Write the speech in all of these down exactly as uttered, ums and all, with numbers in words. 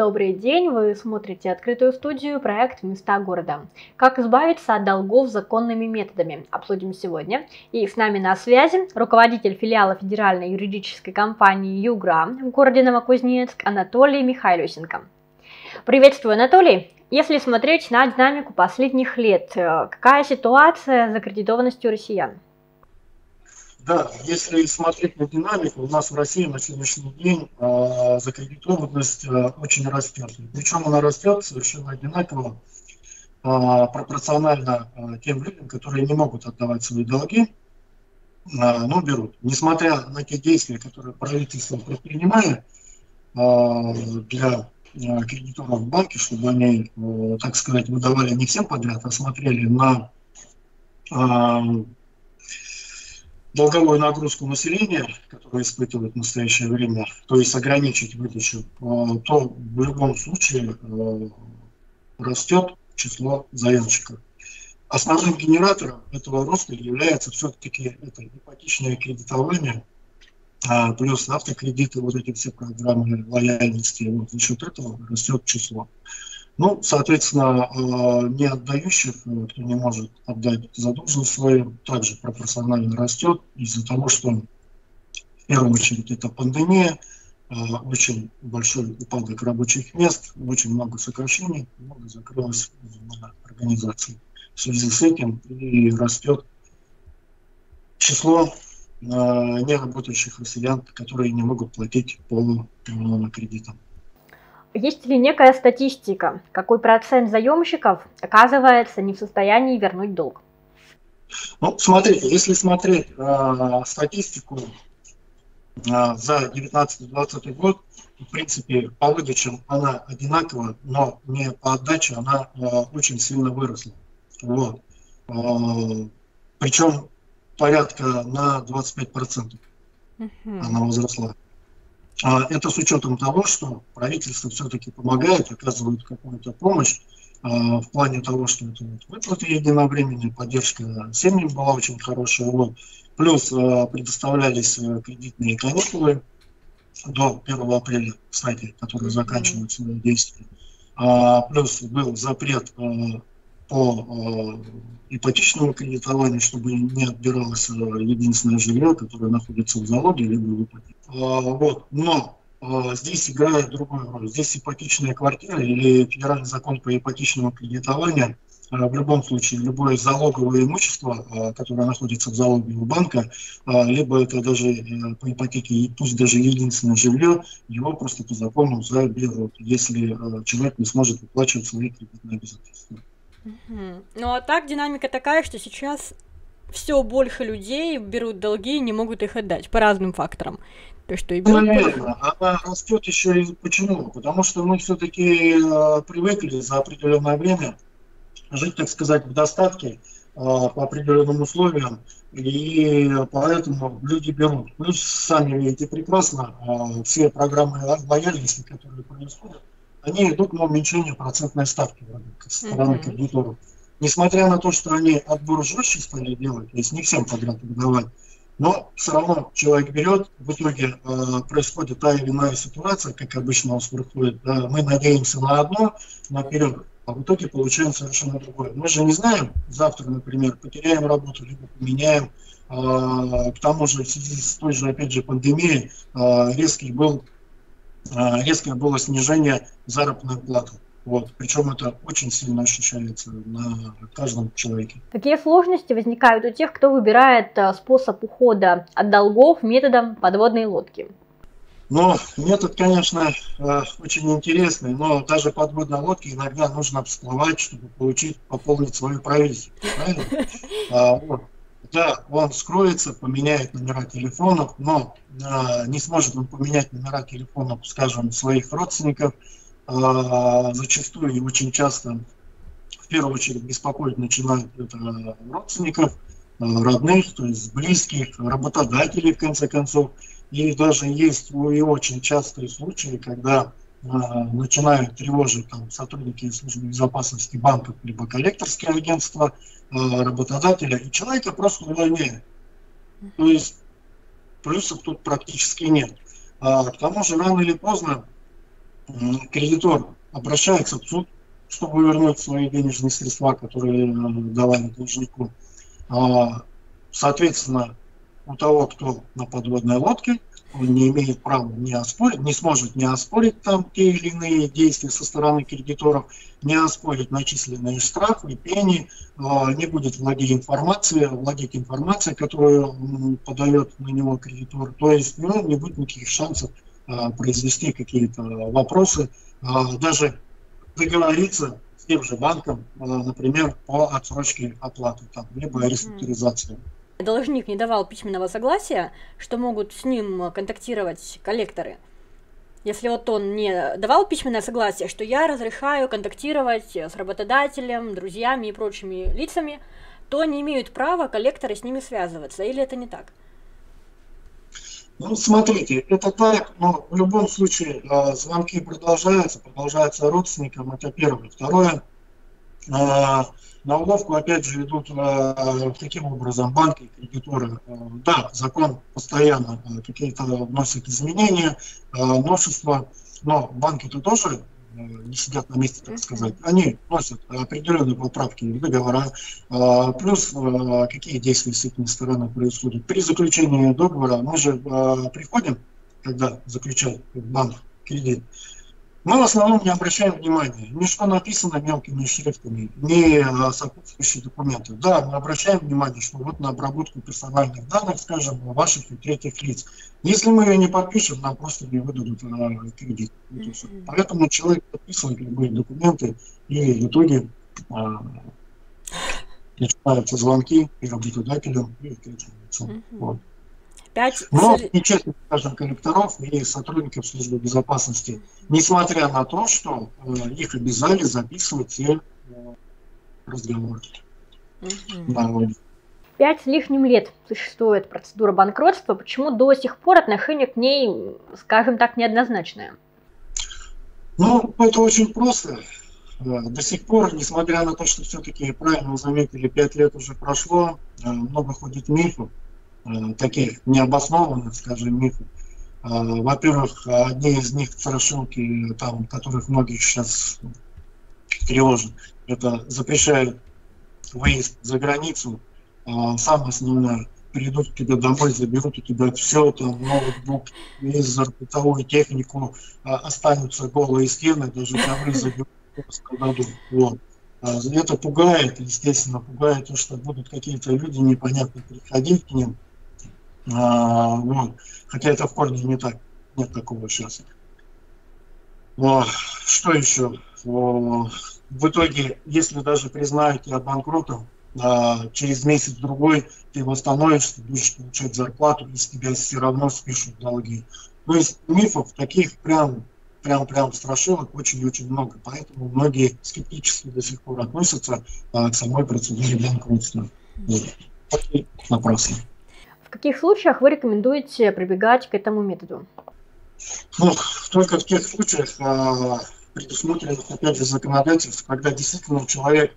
Добрый день, вы смотрите «Открытую студию», проект «Места города». Как избавиться от долгов законными методами, обсудим сегодня. И с нами на связи руководитель филиала федеральной юридической компании «Югра» в городе Новокузнецк Анатолий Михайлюсенко. Приветствую, Анатолий! Если смотреть на динамику последних лет, какая ситуация с закредитованностью россиян? Да, если смотреть на динамику, у нас в России на сегодняшний день э, закредитованность э, очень растет. Причем она растет совершенно одинаково, э, пропорционально э, тем людям, которые не могут отдавать свои долги, э, но берут. Несмотря на те действия, которые правительство предпринимает э, для э, кредиторов в банке, чтобы они, э, так сказать, выдавали не всем подряд, а смотрели на... Э, долговую нагрузку населения, которое испытывает в настоящее время, то есть ограничить выдачу, то в любом случае растет число заемщиков. Основным генератором этого роста является все-таки это ипотечное кредитование, плюс автокредиты, вот эти все программы лояльности, вот за счет этого растет число. Ну, соответственно, не отдающих, кто не может отдать задолженность свою, также пропорционально растет из-за того, что в первую очередь это пандемия, очень большой упадок рабочих мест, очень много сокращений, много закрылось организаций. В связи с этим и растет число неработающих россиян, которые не могут платить по кредитам. Есть ли некая статистика, какой процент заемщиков оказывается не в состоянии вернуть долг? Ну, смотрите, если смотреть э, статистику э, за девятнадцатый-двадцатый год, в принципе, по выдачам она одинакова, но не по отдаче она э, очень сильно выросла. Вот. Э, причем порядка на двадцать пять процентов uh-huh. она возросла. Это с учетом того, что правительство все-таки помогает, оказывает какую-то помощь в плане того, что это выплаты единовременные, поддержка семьям была очень хорошая. Вот. Плюс предоставлялись кредитные каникулы до первого апреля, кстати, которые заканчивают свои действия. Плюс был запрет по ипотечному кредитованию, чтобы не отбиралось единственное жилье, которое находится в залоге либо в ипотеке. Вот. Но здесь играет другую роль. Здесь ипотечная квартира или федеральный закон по ипотечному кредитованию. В любом случае, любое залоговое имущество, которое находится в залоге у банка, либо это даже по ипотеке, пусть даже единственное жилье, его просто по закону заберут, если человек не сможет выплачивать свои кредитные обязательства. Угу. Ну а так динамика такая, что сейчас все больше людей берут долги и не могут их отдать по разным факторам. То, что и берут... Наверное, она растет еще и почему? Потому что мы все-таки э, привыкли за определенное время жить, так сказать, в достатке э, по определенным условиям, и поэтому люди берут. Плюс сами видите прекрасно, э, все программы лояльности, которые происходят, они идут на уменьшение процентной ставки со стороны mm-hmm. кредиторов. Несмотря на то, что они отбор жестче стали делать, то есть не всем подряд выдавать, но все равно человек берет, в итоге э, происходит та или иная ситуация, как обычно у нас происходит, да, мы надеемся на одно, наперед, а в итоге получаем совершенно другое. Мы же не знаем, завтра, например, потеряем работу, либо поменяем, э, к тому же в связи с той же, опять же, пандемией э, резкий был резкое было снижение заработной платы. Вот. Причем это очень сильно ощущается на каждом человеке. Какие сложности возникают у тех, кто выбирает способ ухода от долгов методом подводной лодки? Ну, метод, конечно, очень интересный, но даже подводной лодке иногда нужно всплывать, чтобы получить, пополнить свою провизию. Да, он скроется, поменяет номера телефонов, но э, не сможет он поменять номера телефонов, скажем, своих родственников. Э, зачастую и очень часто, в первую очередь, беспокоить начинают это родственников, э, родных, то есть близких, работодателей, в конце концов. И даже есть и очень частые случаи, когда э, начинают тревожить там, сотрудники службы безопасности банков либо коллекторские агентства, работодателя, и человека просто увольняет. То есть плюсов тут практически нет. А, к тому же рано или поздно кредитор обращается в суд, чтобы вернуть свои денежные средства, которые давали должнику. Соответственно, у того, кто на подводной лодке, он не имеет права не оспорить, не сможет не оспорить там те или иные действия со стороны кредиторов, не оспорить начисленные штрафы, пени, не будет владеть информацией, владеть информацией, которую подает на него кредитор. То есть ну, не будет никаких шансов произвести какие-то вопросы, даже договориться с тем же банком, например, по отсрочке оплаты, там, либо реструктуризации. Должник не давал письменного согласия, что могут с ним контактировать коллекторы. Если вот он не давал письменное согласие, что я разрешаю контактировать с работодателем, друзьями и прочими лицами, то не имеют права коллекторы с ними связываться. Или это не так? Ну, смотрите, это так, но в любом случае э, звонки продолжаются, продолжаются родственникам, это первое. Второе, э, на уловку опять же идут э, таким образом банки и кредиторы. Э, да, закон постоянно э, какие-то вносит изменения, э, новшества, но банки-то тоже э, не сидят на месте, так сказать. Они вносят определенные поправки в договора, э, плюс э, какие действия с этой стороны происходят. При заключении договора мы же э, приходим, когда заключает банк кредит, мы в основном не обращаем внимания ни что написано мелкими шрифтами, ни сопутствующие документы. Да, мы обращаем внимание, что вот на обработку персональных данных, скажем, ваших и третьих лиц. Если мы ее не подпишем, нам просто не выдадут э, кредит. Mm-hmm. Поэтому человек подписывает любые документы, и в итоге э, начинаются звонки и работодателям, и третьим лицам. Mm-hmm. Вот. пять Но нечестно, скажем, коллекторов и сотрудников службы безопасности, несмотря на то, что э, их обязали записывать все э, разговоры. Mm-hmm. Пять с лишним лет существует процедура банкротства. Почему до сих пор отношение к ней, скажем так, неоднозначное? Ну, это очень просто. До сих пор, несмотря на то, что все-таки, правильно заметили, пять лет уже прошло, много ходит мифов, таких необоснованных, скажем, мифов. Во-первых, одни из них страшилки, там, которых многих сейчас тревожит, это запрещают выезд за границу. Самое основное, придут к тебе домой, заберут у тебя все, там, ноутбук, телевизор, бытовую технику, останутся голые стены, даже ковры заберут, продадут. Вот. Это пугает, естественно, пугает то, что будут какие-то люди непонятно приходить к ним. А, вот. Хотя это в корне не так. Нет такого сейчас. А, что еще? А, в итоге, если даже признают тебя банкротом, а, через месяц-другой ты восстановишься, будешь получать зарплату, и с тебя все равно спишут долги. То есть мифов таких прям... Прям-прям страшилок очень-очень много, поэтому многие скептически до сих пор относятся а, к самой процедуре банкротства. Напрасно. В каких случаях вы рекомендуете прибегать к этому методу? Ну, только в тех случаях, а, предусмотренных опять же законодательством, когда действительно человек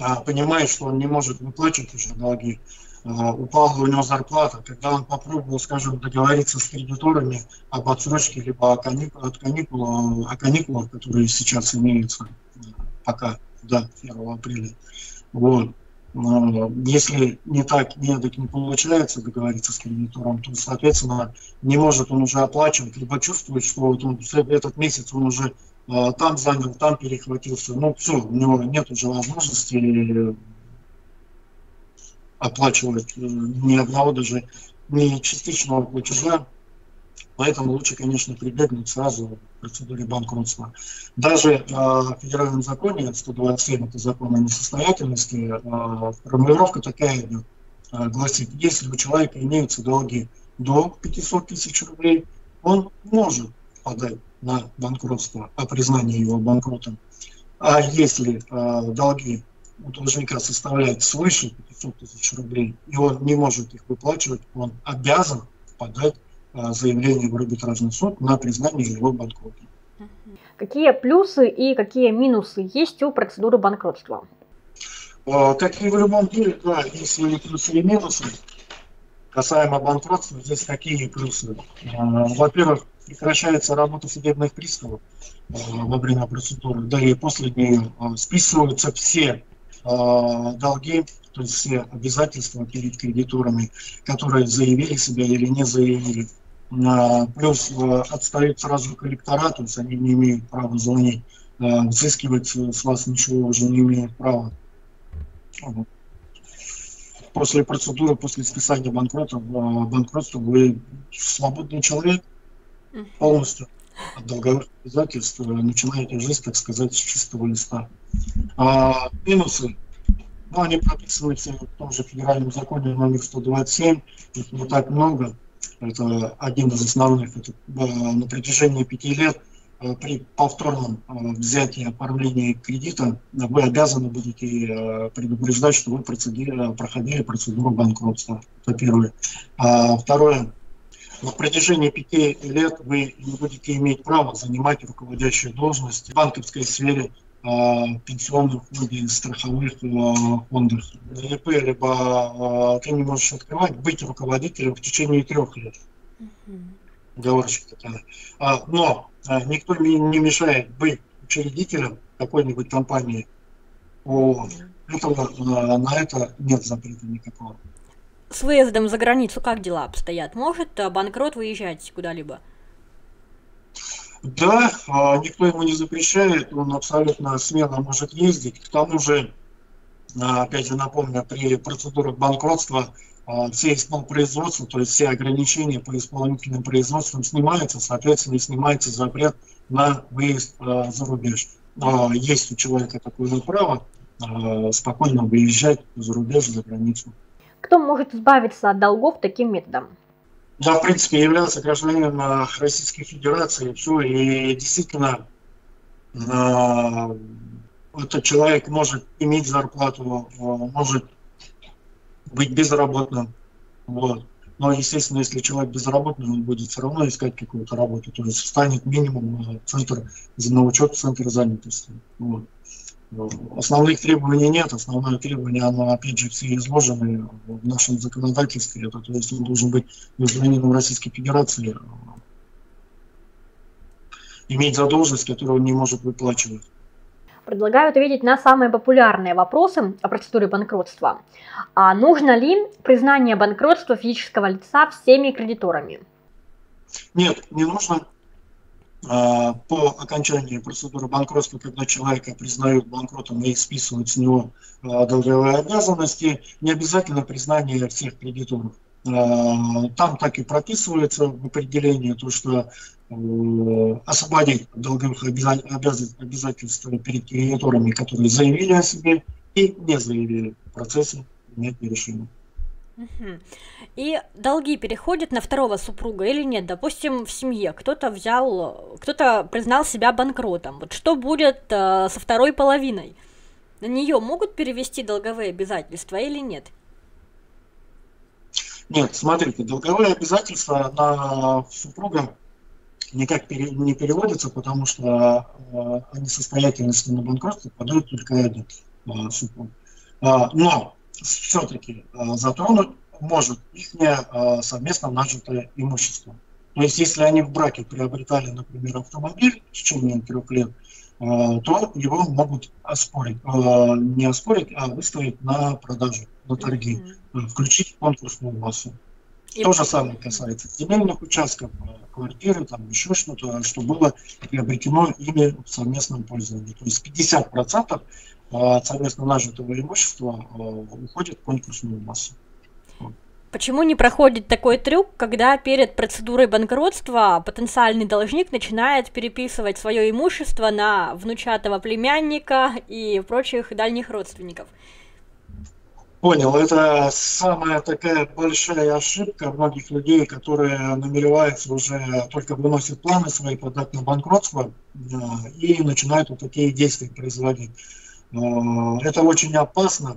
а, понимает, что он не может выплачивать уже долги, упала у него зарплата, когда он попробовал, скажем, договориться с кредиторами об отсрочке, либо о, каникул, от каникул, о каникулах, которые сейчас имеются пока до первого апреля. Вот. Если не так, не так не получается договориться с кредитором, то, соответственно, не может он уже оплачивать, либо чувствует, что вот он, этот месяц он уже там занял, там перехватился. Ну, все, у него нет уже возможности оплачивать ни одного, даже не частичного платежа, поэтому лучше, конечно, прибегнуть сразу к процедуре банкротства. Даже э, в федеральном законе сто двадцать семь, это закон о несостоятельности, э, формулировка такая идет, э, гласит, если у человека имеются долги до пятисот тысяч рублей, он может подать на банкротство, о признании его банкротом. А если э, долги у должника составляет свыше пятисот тысяч рублей, и он не может их выплачивать, он обязан подать а, заявление в арбитражный суд на признание его банкротом. Какие плюсы и какие минусы есть у процедуры банкротства? А, как и в любом деле, да, есть свои плюсы и минусы. Касаемо банкротства, здесь какие плюсы? А, во-первых, прекращается работа судебных приставов э, во время процедуры, да и после нее э, списываются все э, долги, то есть все обязательства перед кредиторами, которые заявили себя или не заявили. Э, плюс э, отстают сразу коллектора, то есть они не имеют права звонить, э, взыскивать с вас ничего уже не имеют права. После процедуры, после списания банкрота, банкротства вы свободный человек, полностью от долговых обязательств, начинаете жизнь, так сказать, с чистого листа. А минусы, ну, они прописываются в том же федеральном законе номер сто двадцать семь, их не так много, это один из основных, это на протяжении пяти лет при повторном взятии оформления кредита вы обязаны будете предупреждать, что вы проходили процедуру банкротства. Это первое. А второе. На протяжении пяти лет вы не будете иметь права занимать руководящую должность в банковской сфере, пенсионных фондах, страховых фондах. ИП, либо ты не можешь открывать, быть руководителем в течение трех лет. Договорчик. Но никто не мешает быть учредителем какой-нибудь компании. О, этого, на это нет запрета никакого. С выездом за границу как дела обстоят? Может банкрот выезжать куда-либо? Да, никто ему не запрещает, он абсолютно смело может ездить. К тому же, опять же напомню, при процедурах банкротства все исполнопроизводства, то есть все ограничения по исполнительным производствам снимаются, соответственно, снимается запрет на выезд э, за рубеж. Э, есть у человека такое же право э, спокойно выезжать за рубеж, за границу. Кто может избавиться от долгов таким методом? Да, в принципе, являться гражданином э, Российской Федерации, все, и действительно... Э, этот человек может иметь зарплату, может быть безработным. Вот. Но, естественно, если человек безработный, он будет все равно искать какую-то работу. То есть станет минимум центр на учет, центр занятости. Вот. Основных требований нет. Основное требование, оно, опять же, все изложены в нашем законодательстве. Это, то есть он должен быть гражданином Российской Федерации, иметь задолженность, которую он не может выплачивать. Предлагаю ответить на самые популярные вопросы о процедуре банкротства. А нужно ли признание банкротства физического лица всеми кредиторами? Нет, не нужно. По окончании процедуры банкротства, когда человека признают банкротом и списывают с него долговые обязанности, не обязательно признание всех кредиторов. Там так и прописывается в определении, то, что освободить долговых обязательств перед кредиторами, которые заявили о себе и не заявили в процессе принятия решения. Угу. И долги переходят на второго супруга или нет? Допустим, в семье кто-то взял, кто-то признал себя банкротом. Вот что будет э, со второй половиной? На нее могут перевести долговые обязательства или нет? Нет, смотрите, долговые обязательства на супруга никак не переводятся, потому что о несостоятельности на банкротство подает только один супруг. Но все-таки затронуть может их совместно нажитое имущество. То есть если они в браке приобретали, например, автомобиль в течение трех лет, то его могут оспорить, не оспорить, а выставить на продажу, на торги, включить в конкурсную массу. И... То же самое касается земельных участков, квартиры, там еще что-то, что было приобретено ими в совместном пользовании. То есть пятьдесят процентов от совместно нажитого имущества уходит в конкурсную массу. Почему не проходит такой трюк, когда перед процедурой банкротства потенциальный должник начинает переписывать свое имущество на внучатого племянника и прочих дальних родственников? Понял, это самая такая большая ошибка многих людей, которые намереваются уже, только выносят планы свои подать на банкротство и начинают вот такие действия производить. Это очень опасно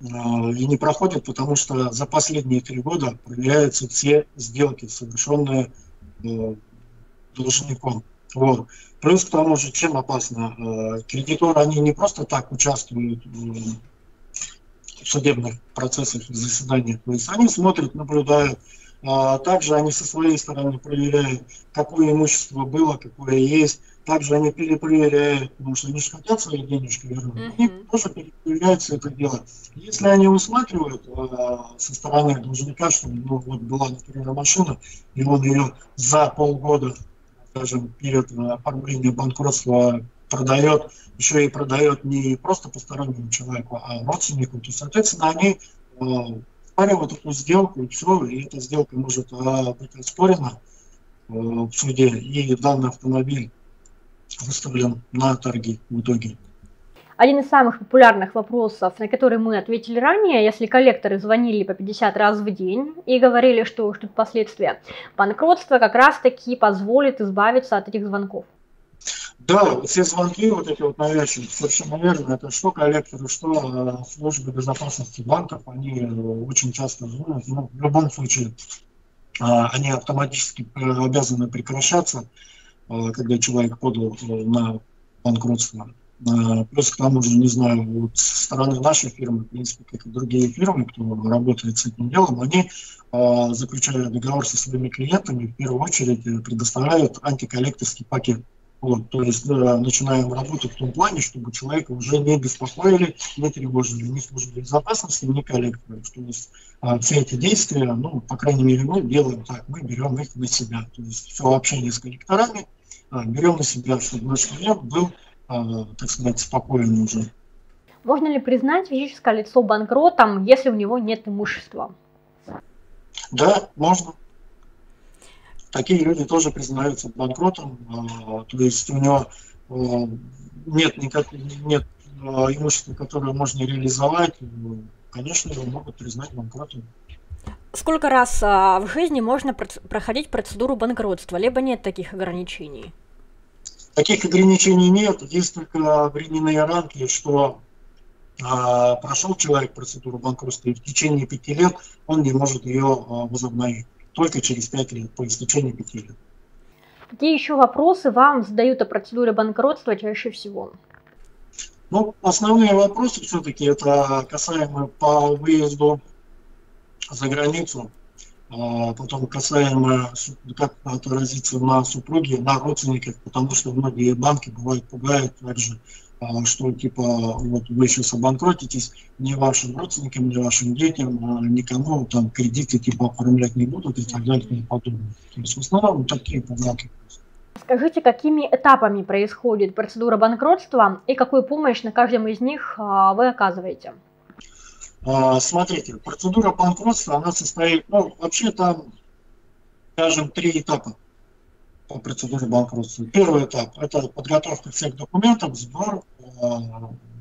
и не проходит, потому что за последние три года проверяются все сделки, совершенные должником. Вот. Плюс к тому же, чем опасно, кредиторы, они не просто так участвуют в в судебных процессах, заседаниях, то есть они смотрят, наблюдают, Также они со своей стороны проверяют, какое имущество было, какое есть. Также они перепроверяют, потому что они же хотят свои денежки вернуть. Mm-hmm. Они тоже перепроверяют все это дело. Если они усматривают а, со стороны должника, что ну, вот была, например, машина, и он ее за полгода, скажем, перед оформлением банкротства продает, еще и продает не просто постороннему человеку, а родственнику, то, соответственно, они а, спаривают эту сделку, и все, и эта сделка может а, быть оспорена а, в суде, и данный автомобиль выставлен на торги в итоге. Один из самых популярных вопросов, на который мы ответили ранее, если коллекторы звонили по пятьдесят раз в день и говорили, что ждут последствия, банкротство как раз-таки позволит избавиться от этих звонков. Да, все звонки вот эти вот навязчивые, совершенно верно, это что коллекторы, что службы безопасности банков, они очень часто звонят, но в любом случае они автоматически обязаны прекращаться, когда человек подал на банкротство. Плюс к тому же, не знаю, вот со стороны нашей фирмы, в принципе, как и другие фирмы, кто работает с этим делом, они а, заключая договор со своими клиентами, в первую очередь предоставляют антиколлекторский пакет. Вот, то есть да, начинаем работать в том плане, чтобы человека уже не беспокоили, не тревожили ни службы безопасности, ни коллекторы. То есть а, все эти действия, ну, по крайней мере, мы делаем так, мы берем их на себя. То есть все общение с коллекторами а, берем на себя, чтобы наш клиент был, а, так сказать, спокоен уже. Можно ли признать физическое лицо банкротом, если у него нет имущества? Да, можно. Такие люди тоже признаются банкротом, то есть у него нет, никак, нет имущества, которое можно реализовать, конечно, его могут признать банкротом. Сколько раз в жизни можно проходить процедуру банкротства, либо нет таких ограничений? Таких ограничений нет, есть только временные рамки, что прошел человек процедуру банкротства и в течение пяти лет он не может ее возобновить. Только через пять лет, по истечении пяти лет. Какие еще вопросы вам задают о процедуре банкротства чаще всего? Ну, основные вопросы все-таки это касаемо по выезду за границу, потом касаемо, как отразиться на супруге, на родственниках, потому что многие банки бывают пугают также, что типа вот вы сейчас обанкротитесь, ни вашим родственникам, ни вашим детям, никому там кредиты типа оформлять не будут и так далее и подобное. То есть в основном такие подарки. Скажите, какими этапами происходит процедура банкротства и какую помощь на каждом из них вы оказываете? А, смотрите, процедура банкротства, она состоит, ну вообще там, скажем, три этапа. Процедуры банкротства. Первый этап – это подготовка всех документов, сбор э,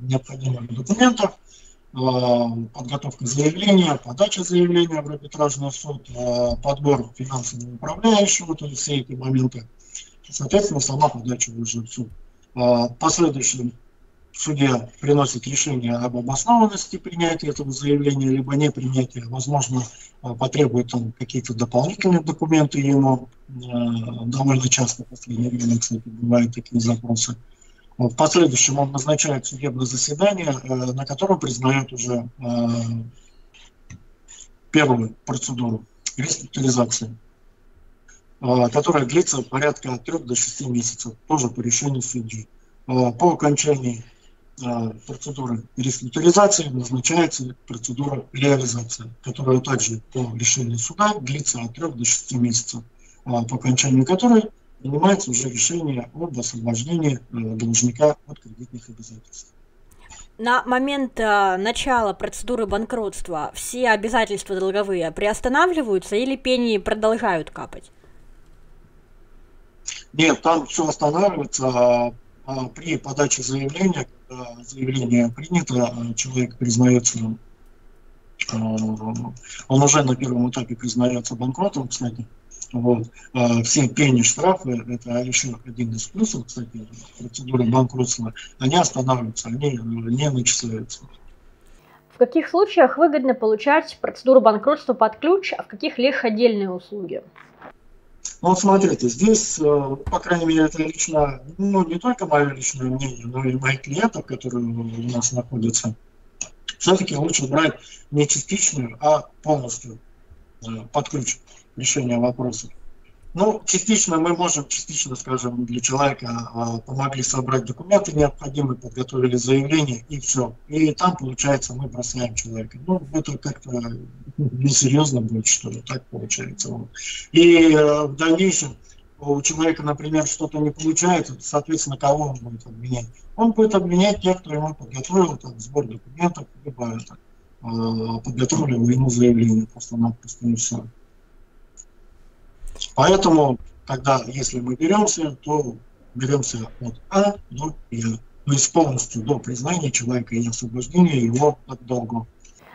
необходимых документов, э, подготовка заявления, подача заявления в арбитражный суд, э, подбор финансового управляющего, то есть все эти моменты. Соответственно, сама подача уже в суд. Э, последующим судья приносит решение об обоснованности принятия этого заявления, либо не принятия, возможно, потребует там какие-то дополнительные документы ему. Довольно часто в последнее время, кстати, бывают такие запросы. В последующем он назначает судебное заседание, на котором признает уже первую процедуру реструктуризации, которая длится порядка от трех до шести месяцев, тоже по решению судьи. По окончании процедуры реструктуризации назначается процедура реализации, которая также по решению суда длится от трех до шести месяцев, по окончанию которой принимается уже решение об освобождении должника от кредитных обязательств. На момент начала процедуры банкротства все обязательства долговые приостанавливаются или пени продолжают капать? Нет, там все останавливается. При подаче заявления, когда заявление принято, человек признается, он уже на первом этапе признается банкротом, кстати. Вот. Все пени, штрафы, это еще один из плюсов, кстати, процедуры банкротства, они останавливаются, они не начисляются. В каких случаях выгодно получать процедуру банкротства под ключ, а в каких лишь отдельные услуги? Ну вот смотрите, здесь, по крайней мере, это лично, ну не только мое личное мнение, но и моих клиентов, которые у нас находятся, все-таки лучше брать не частичную, а полностью под ключ решения вопросов. Ну, частично мы можем, частично, скажем, для человека помогли собрать документы необходимые, подготовили заявление, и все. И там, получается, мы бросаем человека. Ну, это как-то несерьезно будет, что ли, так получается. И в дальнейшем у человека, например, что-то не получается, соответственно, кого он будет обвинять? Он будет обвинять тех, кто ему подготовил там, сбор документов, либо так, подготовил ему заявление, просто-напросто и все. Поэтому, когда, если мы беремся, то беремся от А до Я, то есть полностью до признания человека и освобождения его от долга.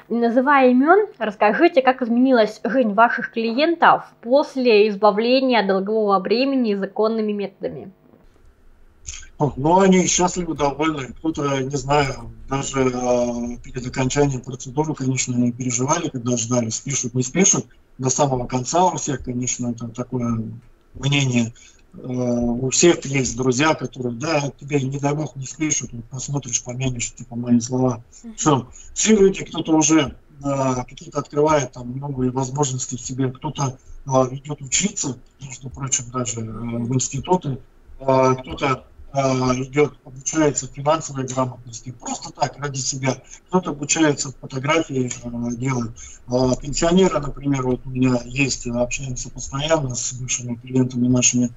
Не называя имен, расскажите, как изменилась жизнь ваших клиентов после избавления от долгового бремени законными методами? Ну, они счастливы, довольны. Кто-то, не знаю, даже э, перед окончанием процедуры, конечно, они переживали, когда ждали, спишут, не спишут. До самого конца у всех, конечно, это такое мнение. Э, у всех есть друзья, которые, да, тебе, не дай бог, не спишут, посмотришь, поменишь, типа, мои слова. Все, все люди, кто-то уже э, какие-то открывает там новые возможности в себе, кто-то э, идет учиться, между прочим, даже э, в институты, э, кто-то идет, обучается финансовой грамотности, просто так, ради себя. Кто-то обучается фотографии делать. Пенсионеры, например, вот у меня есть, общаемся постоянно с бывшими клиентами нашими.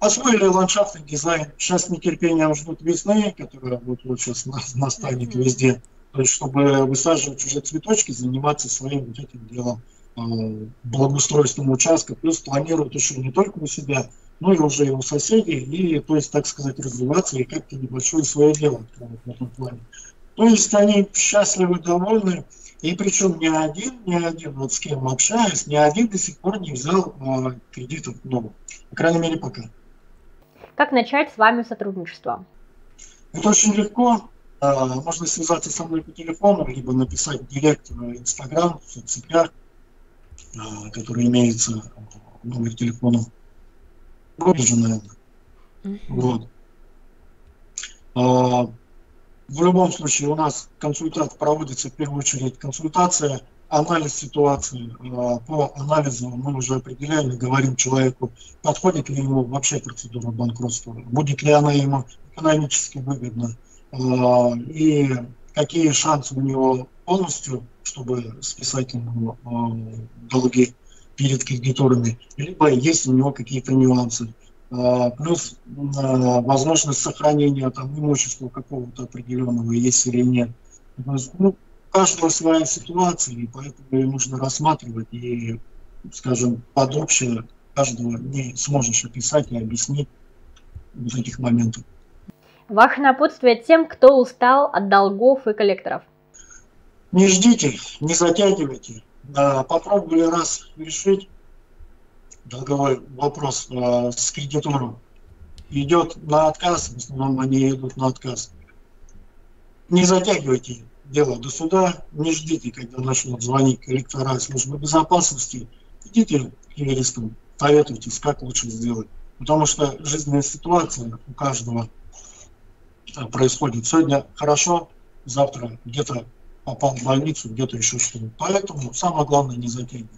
Освоили ландшафтный дизайн. Сейчас с нетерпением ждут весны, которая вот, вот сейчас настанет везде. То есть, чтобы высаживать уже цветочки, заниматься своим вот этим делом, благоустройством участка. Плюс планируют еще не только у себя, ну и уже и у соседей, и, то есть, так сказать, развиваться и как-то небольшое свое дело в этом плане. То есть они счастливы, довольны, и причем ни один, ни один, вот с кем общаюсь, ни один до сих пор не взял а, кредитов новых, по крайней мере, пока. Как начать с вами сотрудничество? Это очень легко. А, можно связаться со мной по телефону, либо написать в директ в Инстаграм, в соцсетях, а, который имеется номер телефона. Же, наверное. Uh-huh. Вот. А, в любом случае у нас консультант проводится в первую очередь консультация, анализ ситуации. А, по анализу мы уже определяем и говорим человеку, подходит ли ему вообще процедура банкротства, будет ли она ему экономически выгодна а, и какие шансы у него полностью, чтобы списать ему а, долги перед кредиторами, либо есть у него какие-то нюансы. А, плюс а, возможность сохранения там, имущества какого-то определенного, есть или нет. Ну, у каждого своя ситуация, и поэтому ее нужно рассматривать. И, скажем, под общее каждого не сможешь описать и объяснить вот этих моментов. Ваше напутствие тем, кто устал от долгов и коллекторов. Не ждите, не затягивайте. Да, попробовали раз решить долговой вопрос а, с кредитором. Идет на отказ, в основном они идут на отказ. Не затягивайте дело до суда, не ждите, когда начнут звонить коллектора службы безопасности. Идите к юристам, советуйтесь, как лучше сделать. Потому что жизненная ситуация у каждого происходит. Сегодня хорошо, завтра где-то попал в больницу, где-то еще что-то. Поэтому самое главное не затягивать.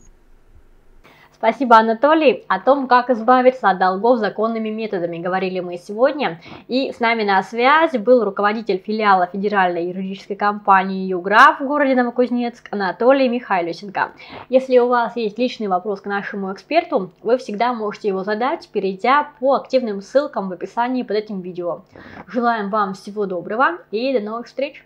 Спасибо, Анатолий. О том, как избавиться от долгов законными методами, говорили мы сегодня. И с нами на связи был руководитель филиала федеральной юридической компании «Югра» в городе Новокузнецк Анатолий Михайлюсенко. Если у вас есть личный вопрос к нашему эксперту, вы всегда можете его задать, перейдя по активным ссылкам в описании под этим видео. Желаем вам всего доброго и до новых встреч!